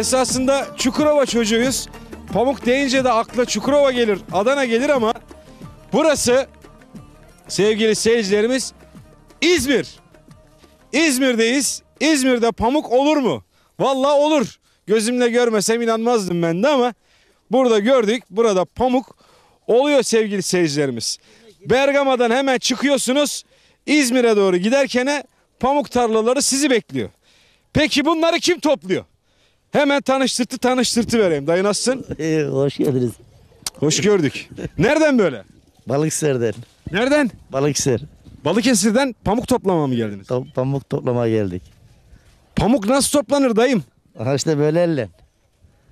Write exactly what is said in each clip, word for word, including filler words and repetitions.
esasında Çukurova çocuğuyuz. Pamuk deyince de akla Çukurova gelir, Adana gelir ama burası sevgili seyircilerimiz İzmir. İzmir'deyiz. İzmir'de pamuk olur mu? Vallahi olur. Gözümle görmesem inanmazdım ben de ama burada gördük. Burada pamuk oluyor sevgili seyircilerimiz. Bergama'dan hemen çıkıyorsunuz. İzmir'e doğru giderken pamuk tarlaları sizi bekliyor. Peki bunları kim topluyor? Hemen tanıştırtı tanıştırtı vereyim. Dayı nasılsın? Ee, hoş geldiniz. Hoş gördük. Nereden böyle? Balıkesir'den. Nereden? Balıkesir. Balıkesir'den pamuk toplamaya mı geldiniz? Tam, pamuk toplamaya geldik. Pamuk nasıl toplanır dayım? Aha işte böyle elle.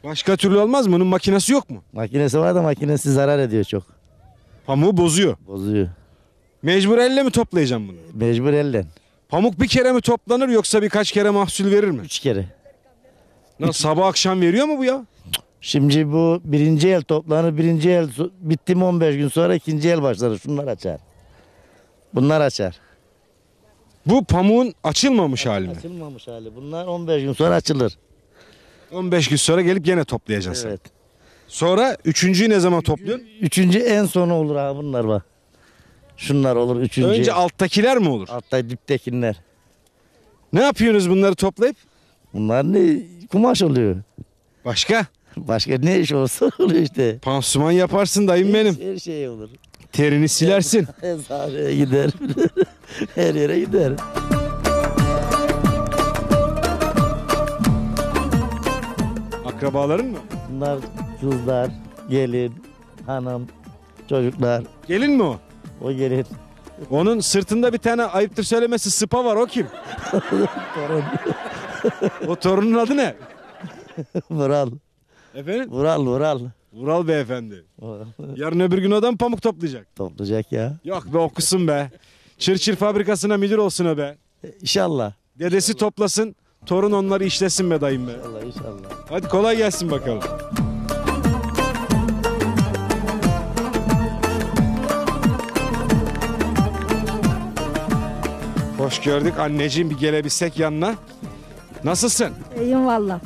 Başka türlü olmaz mı? Bunun makinesi yok mu? Makinesi var da makinesi zarar ediyor çok. Pamuğu bozuyor. Bozuyor. Mecbur elle mi toplayacağım bunu? Mecbur elle. Pamuk bir kere mi toplanır yoksa birkaç kere mahsul verir mi? Üç kere. Nasıl, sabah akşam veriyor mu bu ya? Şimdi bu birinci el toplanır. Birinci el bitti mi on beş gün sonra ikinci el başlar. Şunlar açar. Bunlar açar. Bu pamuğun açılmamış hali mi? Açılmamış hali. Bunlar on beş gün sonra açılır. on beş gün sonra gelip gene toplayacaksın. Evet. Sonra üçüncüyü ne zaman topluyorsun? Üçüncü en sonu olur abi, bunlar var. Şunlar olur üçüncü. Önce alttakiler mi olur? Altta diptekiler. Ne yapıyorsunuz bunları toplayıp? Bunlar ne? Kumaş oluyor. Başka? Başka ne iş olsa oluyor işte. Pansuman yaparsın dayım benim. Her şey olur. Terini silersin. Her gider. Her yere gider. Akrabaların mı? Bunlar kızlar, gelin, hanım, çocuklar. Gelin mi o? O gelin. Onun sırtında bir tane ayıptır söylemesi sıpa var, o kim? Torun. O torunun adı ne? Vural. Efendim? Vural, Vural. Vural beyefendi. Yarın öbür gün adam pamuk toplayacak. Toplayacak ya. Yok be, okusun be. Çır çır fabrikasına müdür olsun o be. İnşallah. Dedesi inşallah toplasın, torun onları işlesin be dayım be. İnşallah, inşallah. Hadi kolay gelsin bakalım. Hoş gördük anneciğim, bir gelebilsek yanına. Nasılsın? İyiyim valla.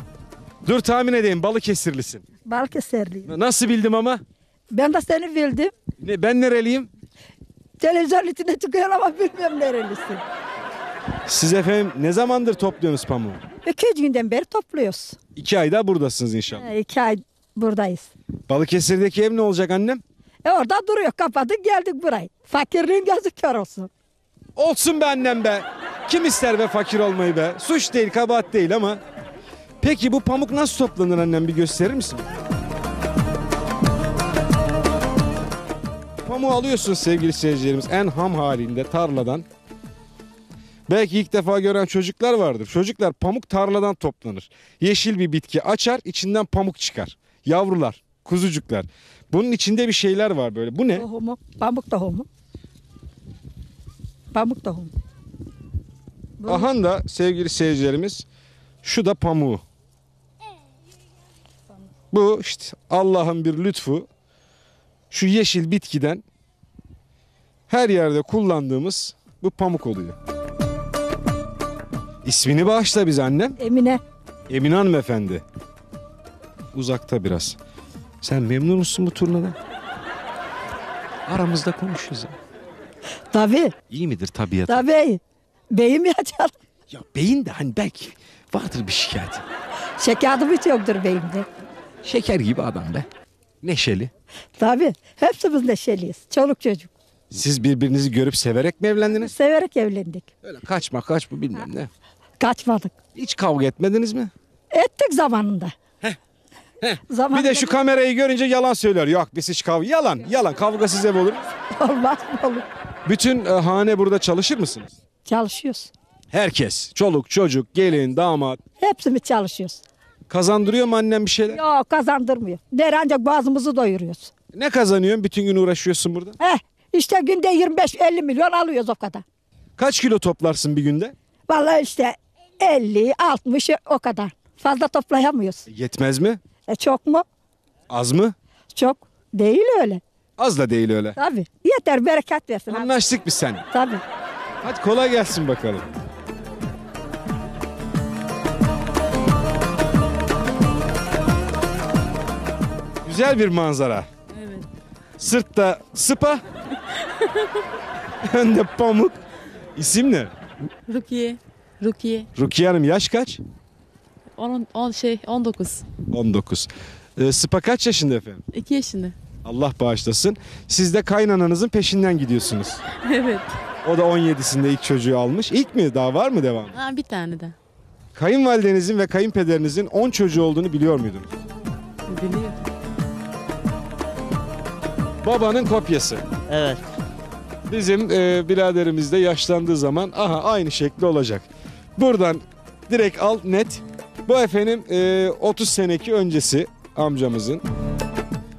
Dur tahmin edeyim, Balıkesirlisin. Balıkesirliyim. Nasıl bildim ama? Ben de seni bildim. Ne, ben nereliyim? Televizyon içine çıkıyor ama bilmiyorum nerelisin. Siz efendim ne zamandır topluyorsunuz pamuğu? İki günden beri topluyoruz. İki ay daha buradasınız inşallah. He, iki ay buradayız. Balıkesir'deki ev ne olacak annem? E orada duruyor, kapadık geldik burayı. Fakirliğin gözü kör olsun. Olsun be annem be. Kim ister be fakir olmayı be. Suç değil, kabahat değil ama. Peki bu pamuk nasıl toplanır annem, bir gösterir misin? Pamuğu alıyorsun sevgili seyircilerimiz en ham halinde tarladan. Belki ilk defa gören çocuklar vardır. Çocuklar, pamuk tarladan toplanır. Yeşil bir bitki açar, içinden pamuk çıkar. Yavrular, kuzucuklar. Bunun içinde bir şeyler var böyle. Bu ne? Tohumu, pamuk tohumu. Pamuk tohumu. Aha da sevgili seyircilerimiz, şu da pamuğu. Bu işte Allah'ın bir lütfu. Şu yeşil bitkiden her yerde kullandığımız bu pamuk oluyor. İsmini bağışla bize annem. Emine. Emine hanımefendi. Uzakta biraz. Sen memnun musun bu turnadan? Aramızda konuşuyoruz. Tabii. İyi midir tabiat? Tabii. Beyim ya canım. Ya beyin de hani belki vardır bir şikayet. Şikayetim hiç yoktur beyimde. Şeker gibi adam be. Neşeli. Tabii. Hepsimiz neşeliyiz. Çoluk çocuk. Siz birbirinizi görüp severek mi evlendiniz? Severek evlendik. Öyle kaçma kaçma bilmem ne. Kaçmadık. Hiç kavga etmediniz mi? Ettik zamanında. Heh. Heh. Zamanında. Bir de şu kamerayı görünce yalan söylüyor. Yok biz hiç kavga. Yalan. Yalan. Kavgasız ev olur. Olmaz mı olur? Bütün e, hane burada çalışır mısınız? Çalışıyoruz. Herkes. Çoluk, çocuk, gelin, damat. Hepsimiz çalışıyoruz. Kazandırıyor mu annem bir şeyler? Yok kazandırmıyor. Der ancak boğazımızı doyuruyoruz. Ne kazanıyorsun? Bütün gün uğraşıyorsun burada. Heh. İşte günde yirmi beş elli milyon alıyoruz o kadar. Kaç kilo toplarsın bir günde? Vallahi işte elli altmış o kadar. Fazla toplayamıyoruz. Yetmez mi? E çok mu? Az mı? Çok. Değil öyle. Az da değil öyle. Tabii. Yeter, bereket versin. Anlaştık biz seninle. Tabii. Hadi kolay gelsin bakalım. güzel bir manzara. Evet. Sırtta sıpa, önde pamuk. İsim ne? Rukiye. Rukiye. Rukiye Hanım yaş kaç? on, on şey on dokuz. on dokuz. Ee, sıpa kaç yaşında efendim? iki yaşında. Allah bağışlasın. Siz de kaynananızın peşinden gidiyorsunuz. Evet. O da on yedisinde ilk çocuğu almış. İlk mi? Daha var mı devam? Ha, bir tane de. Kayınvalidenizin ve kayınpederinizin on çocuğu olduğunu biliyor muydunuz? Biliyor. Babanın kopyası. Evet. Bizim e, biraderimiz de yaşlandığı zaman aha aynı şekli olacak. Buradan direkt al net. Bu efendim e, otuz seneki öncesi amcamızın.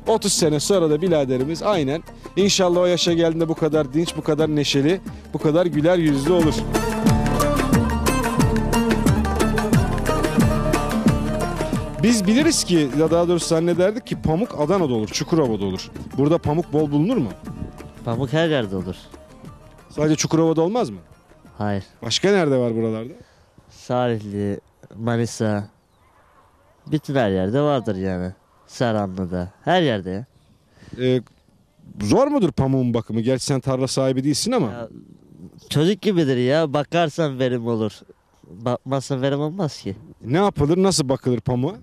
otuz sene sonra da biraderimiz aynen. İnşallah o yaşa geldiğinde bu kadar dinç, bu kadar neşeli, bu kadar güler yüzlü olur. Biz biliriz ki, ya daha doğrusu zannederdik ki pamuk Adana'da olur, Çukurova'da olur. Burada pamuk bol bulunur mu? Pamuk her yerde olur. Sadece Çukurova'da olmaz mı? Hayır. Başka nerede var buralarda? Salihli, Manisa, bütün her yerde vardır yani. Saranlı'da, her yerde ya. Ee, zor mudur pamuğun bakımı? Gerçi sen tarla sahibi değilsin ama. Ya, çocuk gibidir ya, bakarsan verim olur. Bakmazsan verim olmaz ki. Ne yapılır, nasıl bakılır pamuğa?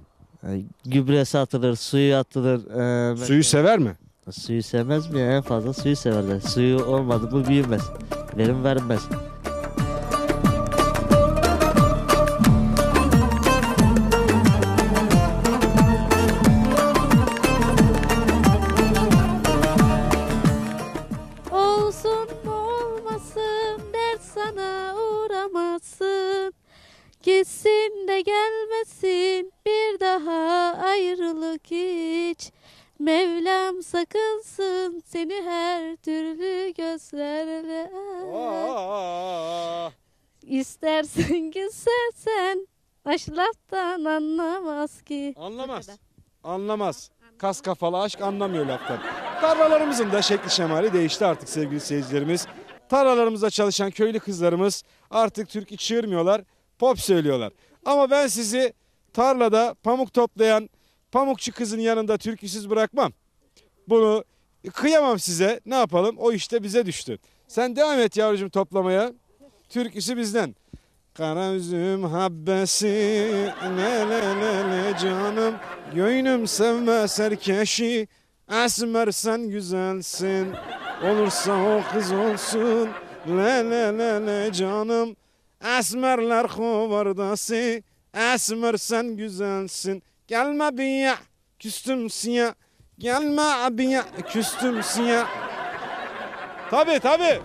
Gübresi atılır, suyu atılır. Ee, suyu ben... sever mi? Suyu sevmez mi ya? En fazla suyu severler. Suyu olmadı bu büyümez. Verim vermez. Olsun mu olmasın, dert sana uğramasın. Gitsin de gelmesin, bir daha ayrılık hiç. Mevlam sakınsın seni her türlü gözlerle. İstersen gitsen aşk laftan anlamaz ki. Anlamaz. Anlamaz. Kas kafalı aşk anlamıyor laftan. Tarlalarımızın da şekli şemali değişti artık sevgili seyircilerimiz. Tarlalarımızda çalışan köylü kızlarımız artık türkü çığırmıyorlar, pop söylüyorlar. Ama ben sizi tarlada pamuk toplayan pamukçu kızın yanında türküsüz bırakmam. Bunu kıyamam size. Ne yapalım? O işte bize düştü. Sen devam et yavrucuğum toplamaya. Türküsü bizden. Kara üzüm habbesi ne ne ne canım. Göynüm sevmez herkeşi. Esmer sen güzelsin. Olursa o kız olsun. Ne ne ne ne canım. Esmerler kovardası. Esmer sen güzelsin. Gelme abiye, küstüm sinya. Gelme abiye, küstüm sinya. Tabii tabii.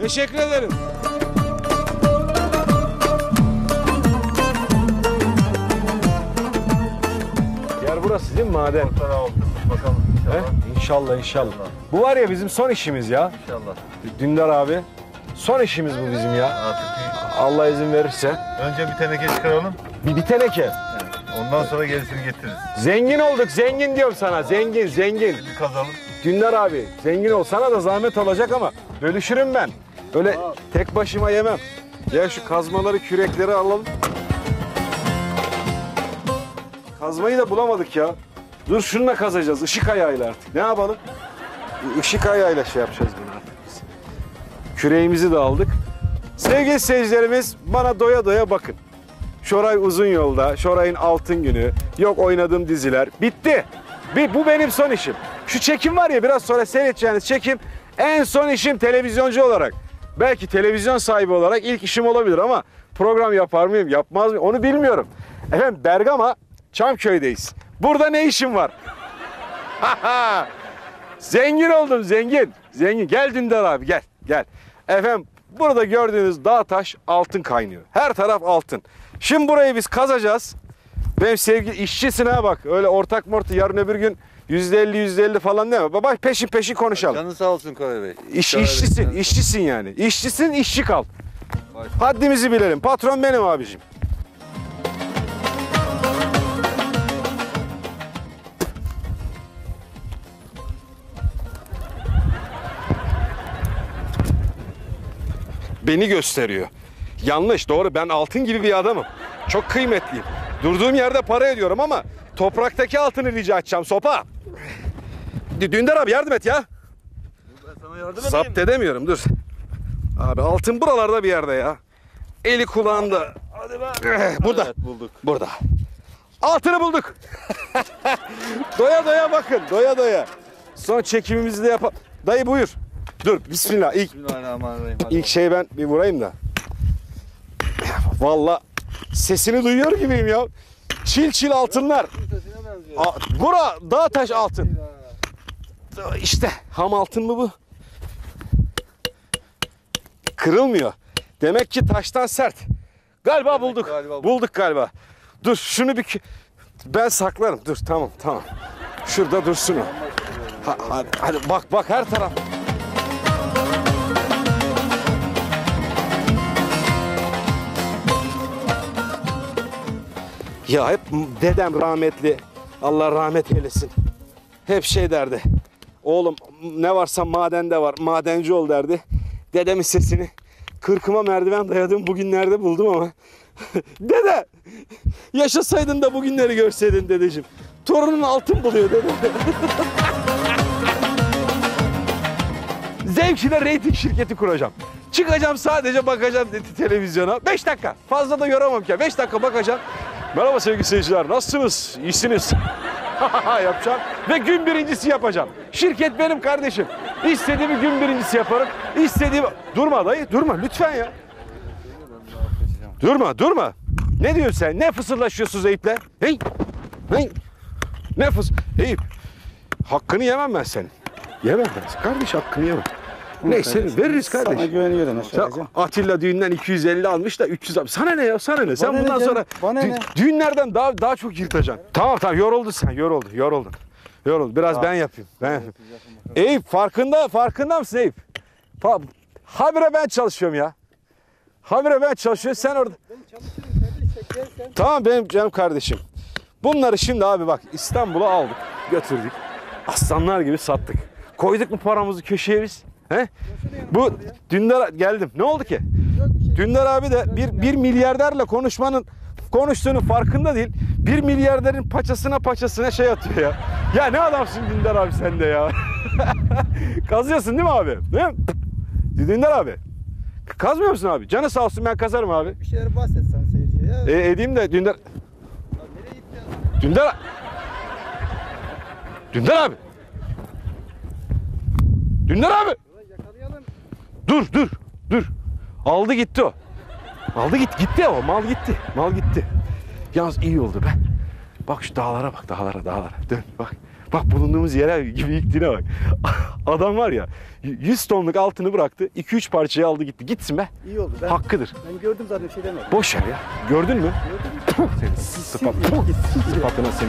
Teşekkür ederim. Yer burası değil mi maden? Bakalım inşallah. İnşallah, inşallah. Bu var ya bizim son işimiz ya. İnşallah. Dündar abi. Son işimiz bu bizim ya. Allah izin verirse. Önce bir teneke çıkaralım. Bir, bir teneke. Ondan sonra gerisini getiririz. Zengin olduk, zengin diyorum sana. Zengin, zengin. Bir kazalım. Dündar abi, zengin ol. Sana da zahmet olacak ama bölüşürüm ben. Öyle aa, tek başıma yemem. Ya şu kazmaları, kürekleri alalım. Kazmayı da bulamadık ya. Dur şununla kazacağız, ışık ayağıyla artık. Ne yapalım? Işık ayağıyla şey yapacağız bunu artık biz. Küreğimizi de aldık. Sevgili seyircilerimiz, bana doya doya bakın. Şoray Uzun Yolda, Şoray'ın Altın Günü, yok oynadığım diziler. Bitti. Bir, bu benim son işim. Şu çekim var ya biraz sonra seyredeceğiniz çekim. En son işim televizyoncu olarak. Belki televizyon sahibi olarak ilk işim olabilir ama program yapar mıyım, yapmaz mıyım onu bilmiyorum. Efendim Bergama, Çamköy'deyiz. Burada ne işim var? Zengin oldum zengin. Zengin. Gel Dündar abi gel. Gel. Efendim burada gördüğünüz dağ taş altın kaynıyor. Her taraf altın. Şimdi burayı biz kazacağız. Benim sevgili işçisine bak. Öyle ortak mortu yarın öbür gün yüzde elli yüzde elli falan deme. Baba peşin peşin konuşalım. Canın sağ olsun Koca Bey. İş, işçisin, Bey. işçisin yani. İşçisin, işçi kal. Başka. Haddimizi bilelim. Patron benim abicim. Beni gösteriyor. Yanlış, doğru. Ben altın gibi bir adamım. Çok kıymetliyim. Durduğum yerde para ediyorum ama Topraktaki altını rica edeceğim sopa. Dündar abi yardım et ya. Ben sana yardım edeyim. Zapt edemiyorum dur. Abi altın buralarda bir yerde ya. Eli kulağında. Hadi be. Burada. Evet, bulduk. Burada. Altını bulduk. Doya doya bakın. Doya doya. Son çekimimizi de yapalım. Dayı buyur. Dur bismillah. İlk, Bismillahirrahmanirrahim. Hadi ilk şey ben bir vurayım da. Vallahi sesini duyuyor gibiyim ya. Çil çil altınlar. A, bura dağ taş altın. İşte ham altın mı bu? Kırılmıyor. Demek ki taştan sert. Galiba Demek bulduk. Galiba. Bulduk galiba. Dur şunu bir... Ben saklarım. Dur tamam tamam. Şurada dursun o. Ha, hadi, hadi bak bak her taraf. Ya hep dedem rahmetli, Allah rahmet eylesin, hep şey derdi, oğlum ne varsa madende var, madenci ol derdi. Dedemin sesini kırkıma merdiven dayadım, bugünlerde buldum ama. Dede, yaşasaydın da bugünleri görseydin dedeciğim. Torunun altın buluyor dede. Zevkine reyting şirketi kuracağım. Çıkacağım sadece bakacağım televizyona. Beş dakika, fazla da yoramam ki. Beş dakika bakacağım. Merhaba sevgili seyirciler, nasılsınız? İyisiniz. Yapacağım ve gün birincisi yapacağım. Şirket benim kardeşim. İstediğimi gün birincisi yaparım. İstediğimi... Durma dayı, durma lütfen ya. Durma, durma. Ne diyorsun sen? Ne fısırlaşıyorsunuz Eyüp'le? Hey, hey. Ne fısır... Eyüp, hakkını yemem ben senin. Yemem ben. Kardeş hakkını yemem. Neyse veririz kardeşim. Sana güveniyorum. Atilla düğünden iki yüz elli almış da üç yüz almış. Sana ne ya sana ne? Sen bundan sonra düğünlerden daha daha çok yırtacaksın. Tamam tamam yoruldun sen yoruldun yoruldun. Yoruldun biraz ben yapayım. Ben yapayım. Eyüp farkında farkında mısın Eyüp? Habire ben çalışıyorum ya. Habire ben çalışıyorum sen orada. Tamam benim canım kardeşim. Bunları şimdi abi bak İstanbul'a aldık götürdük. Aslanlar gibi sattık. Koyduk mu paramızı köşeye biz? He? Bu Dündar geldim. Ne oldu ki? Şey. Dündar abi de bir, bir milyarderle konuşmanın konuştuğunun farkında değil. Bir milyarderin paçasına paçasına şey atıyor ya. Ya ne adamsın Dündar abi sen de ya. Kazıyorsun değil mi abi? Değil mi? Dündar abi. Kazmıyor musun abi? Canı sağ olsun ben kazarım abi. Bir şeyler bahsetsen seyirciye ya. E, edeyim de Dündar. Ya, Dündar. Dündar abi. Dündar abi. Dur dur dur. Aldı gitti o. Aldı gitti gitti o. Mal gitti. Mal gitti. Yalnız iyi oldu be. Bak şu dağlara bak dağlara dağlara. Dön bak. Bak bulunduğumuz yere gibi yıktığına bak. Adam var ya yüz tonluk altını bıraktı. iki üç parçayı aldı gitti. Gitsin be. İyi oldu. Ben, Hakkıdır. Ben gördüm zaten bir şey demedim. Boş ver ya. Gördün mü? Gördüm. Seni sıfat. Sıfatına seni.